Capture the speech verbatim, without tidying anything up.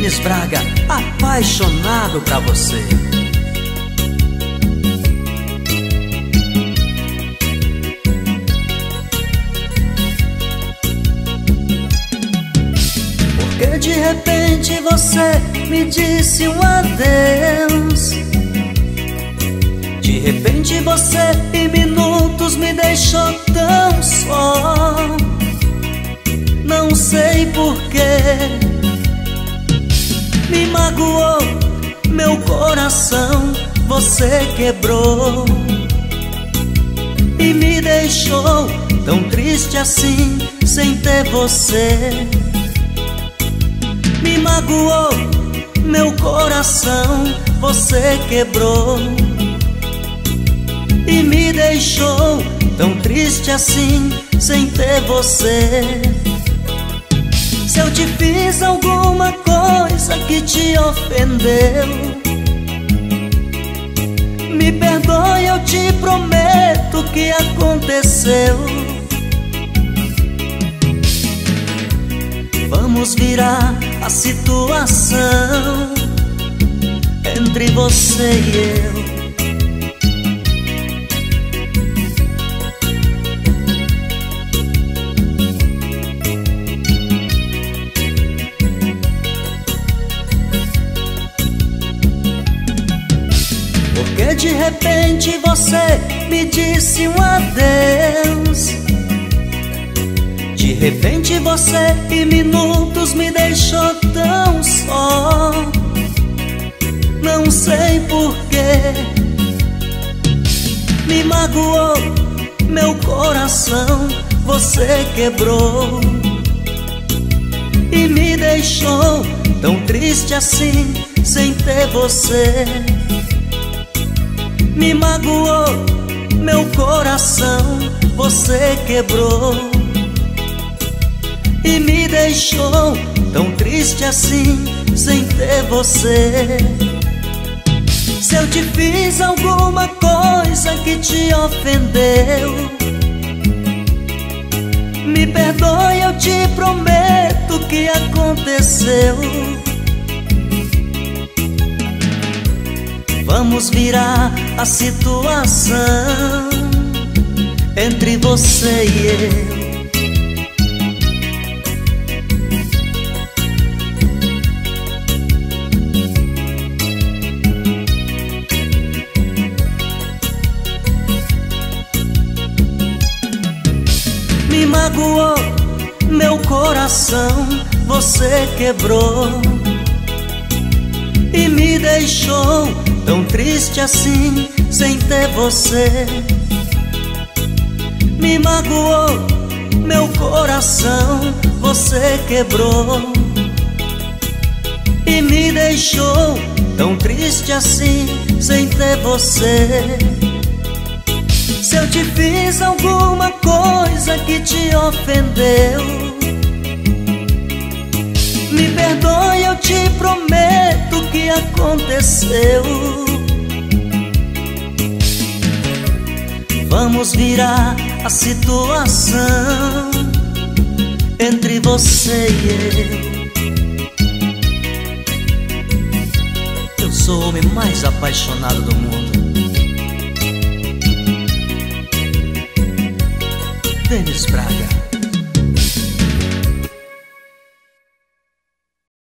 Dênis Braga, apaixonado pra você. Porque de repente você me disse um adeus, de repente você em minutos me deixou tão só. Não sei porquê, me magoou meu coração, você quebrou e me deixou tão triste assim, sem ter você. Me magoou meu coração, você quebrou e me deixou tão triste assim, sem ter você. Se eu te fiz alguma coisa que te ofendeu, me perdoe, eu te prometo que aconteceu. Vamos virar a situação entre você e eu. Porque de repente você me disse um adeus, de repente você em minutos me deixou tão só. Não sei porquê, me magoou meu coração, você quebrou e me deixou tão triste assim, sem ter você. Me magoou meu coração, você quebrou e me deixou tão triste assim, sem ter você. Se eu te fiz alguma coisa que te ofendeu, me perdoe, eu te prometo que aconteceu. Vamos virar a situação entre você e eu. Me magoou meu coração, você quebrou e me deixou tão triste assim, sem ter você. Me magoou meu coração, você quebrou e me deixou tão triste assim, sem ter você. Se eu te fiz alguma coisa que te ofendeu, me perdoe, eu te prometo que aconteceu. Vamos virar a situação entre você e eu. Eu sou o homem mais apaixonado do mundo, Dênis Braga.